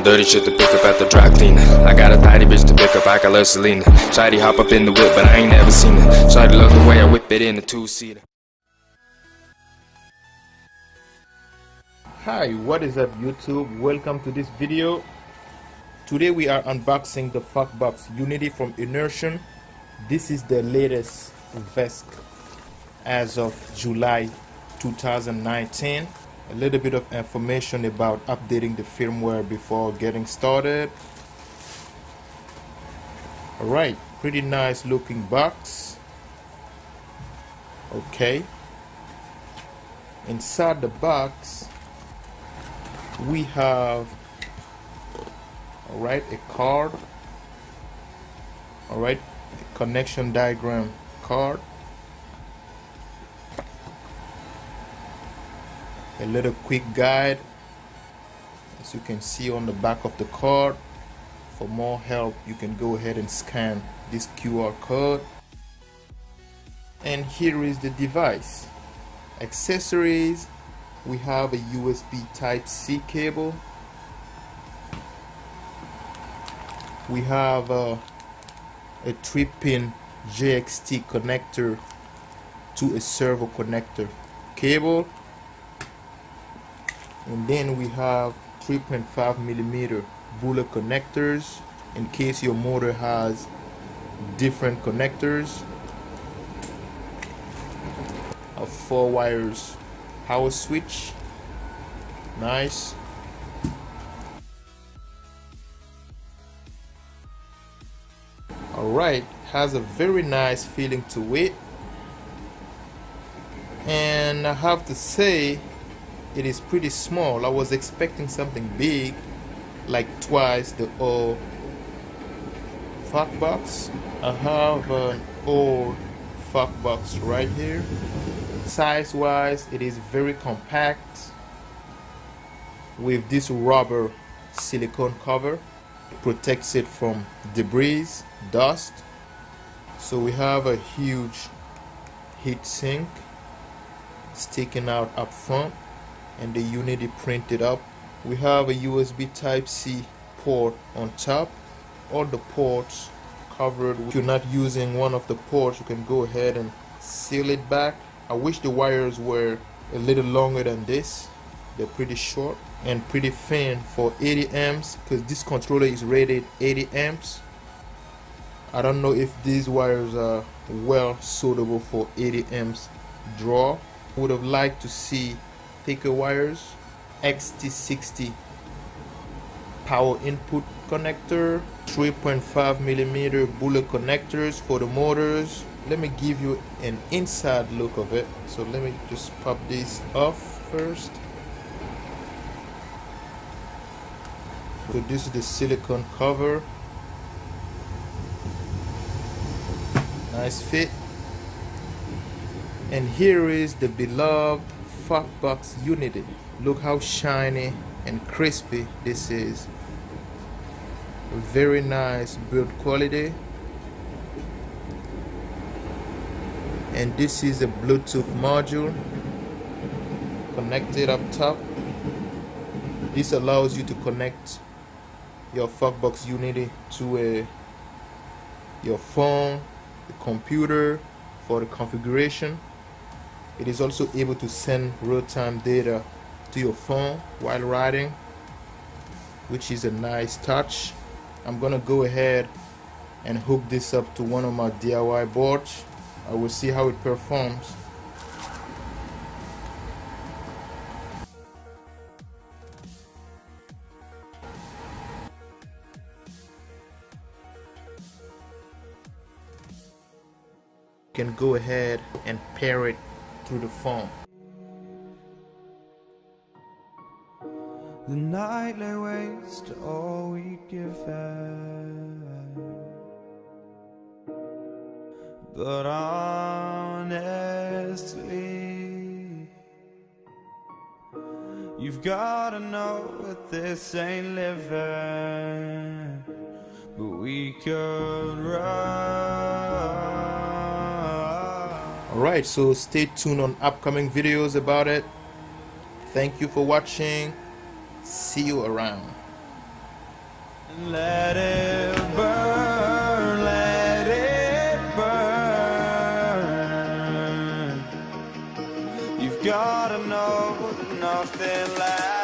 some dirty shit to pick up at the dry cleaner. I got a tidy bitch to pick up, I got love Selina. Shawty hop up in the whip, but I ain't never seen her. Shawty love the way I whip it in a two-seater. Hi, what is up YouTube? Welcome to this video. Today we are unboxing the FOCBOX Unity from Enertion. This is the latest vest as of July 2019. A little bit of information about updating the firmware before getting started. Alright, pretty nice looking box. Okay. Inside the box we have a card. Alright, a connection diagram card. A little quick guide, as you can see on the back of the card. For more help, you can go ahead and scan this QR code. And here is the device. Accessories, we have a USB Type-C cable. We have a 3-pin JXT connector to a servo connector cable. And then we have 3.5mm Booler connectors in case your motor has different connectors. A 4-wire power switch, nice. Alright, has a very nice feeling to it, and I have to say it is pretty small. I was expecting something big, like twice the old FOCBOX. I have an old FOCBOX right here. Size wise, it is very compact with this rubber silicone cover. It protects it from debris, dust. So we have a huge heat sink sticking out up front, and the Unity printed up. We have a USB Type-C port on top. All the ports covered. If you're not using one of the ports, you can go ahead and seal it back. I wish the wires were a little longer than this. They're pretty short and pretty thin for 80 amps because this controller is rated 80 amps. I don't know if these wires are well suitable for 80 amps draw. Would have liked to see thicker wires. XT60 power input connector, 3.5mm Booler connectors for the motors. Let me give you an inside look of it. So let me just pop these off first. So this is the silicone cover. Nice fit. And here is the beloved FOCBOX Unity. Look how shiny and crispy this is. Very nice build quality. And this is a Bluetooth module connected up top. This allows you to connect your FOCBOX Unity to your phone, the computer for the configuration. It is also able to send real-time data to your phone while riding, which is a nice touch. I'm gonna go ahead and hook this up to one of my DIY boards. I will see how it performs. You can go ahead and pair it through the phone. The night lay waste to all we give out, but honestly you've gotta know that this ain't living, but we could run. Alright, so stay tuned on upcoming videos about it. Thank you for watching. See you around. Let it burn, let it burn. You've gotta know nothing lasts.